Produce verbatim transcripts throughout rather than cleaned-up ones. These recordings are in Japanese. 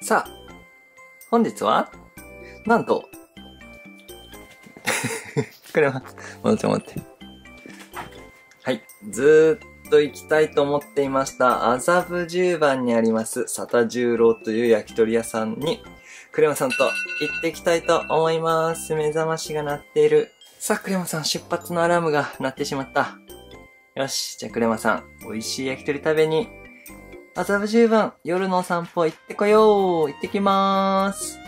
さあ、本日は、なんと、これは、もうちょっと待って。はい、ずーっと行きたいと思っていました、麻布十番にあります、佐田十郎という焼き鳥屋さんに、クレマさんと行ってきたいと思います。目覚ましが鳴っている。さあ、クレマさん、出発のアラームが鳴ってしまった。よし、じゃあクレマさん、美味しい焼き鳥食べに、麻布十番、夜のお散歩行ってこよう。行ってきまーす。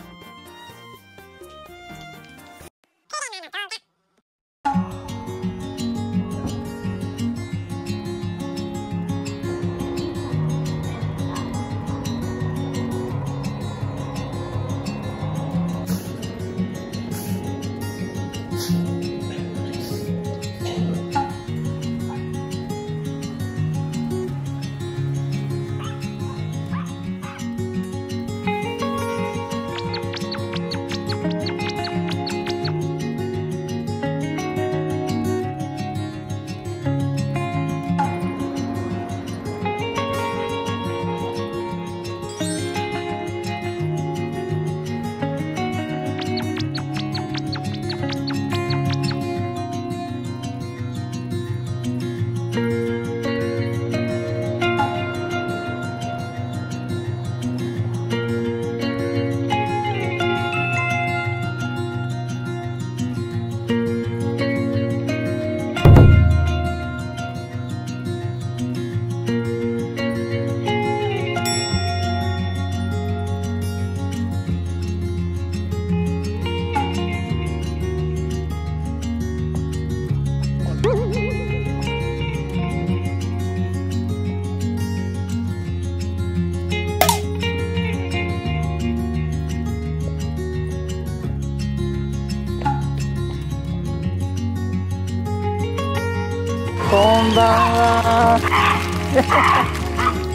こんばんは。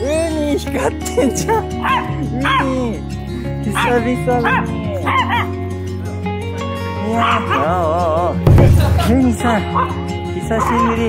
ウニ光ってんじゃん。ウニ久々に。いやー、おーおーウニさん久しぶり。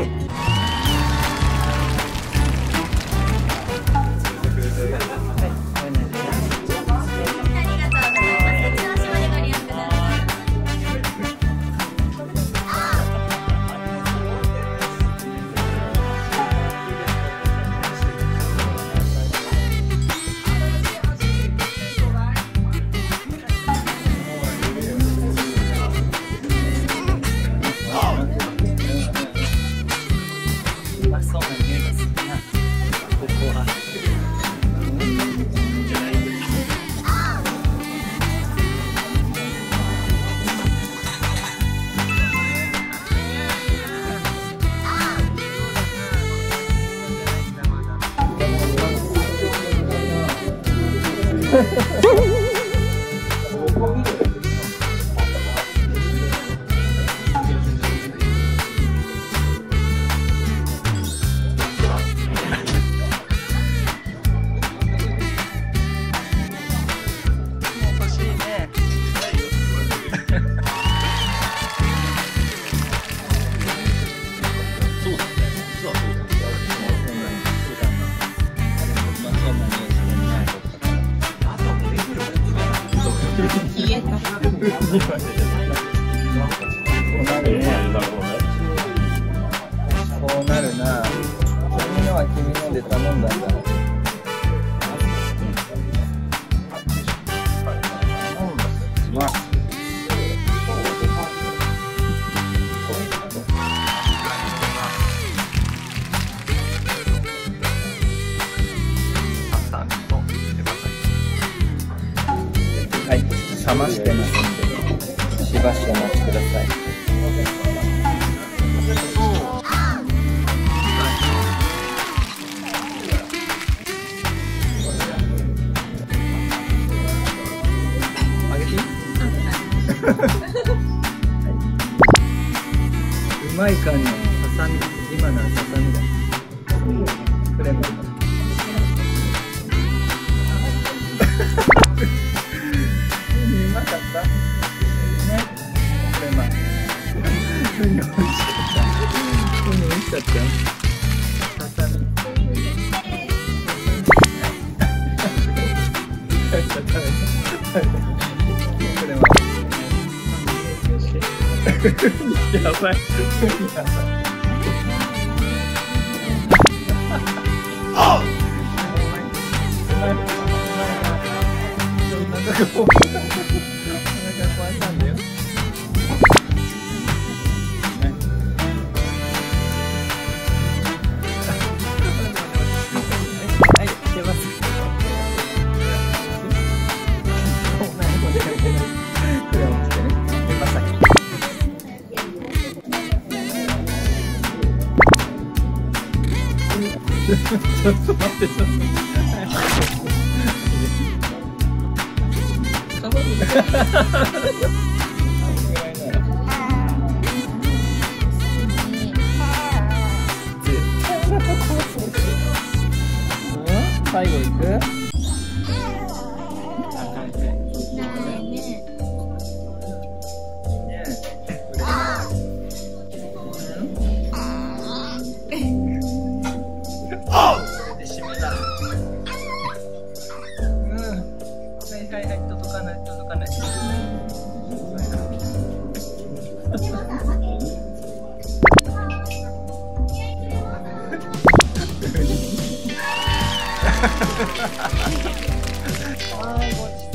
こうなるな。君のは君ので頼んだんだろう。はい、冷ましてます。しばしお待ちください。うまい感じのささみ、今のはささみだ。クレマだ。うまかった。ね。クレマ。うん、美味しかった。うん、美味しかった。ささみ。やばいあっちょっと待って、ちょっと待って最後いく？あー、ごちそう。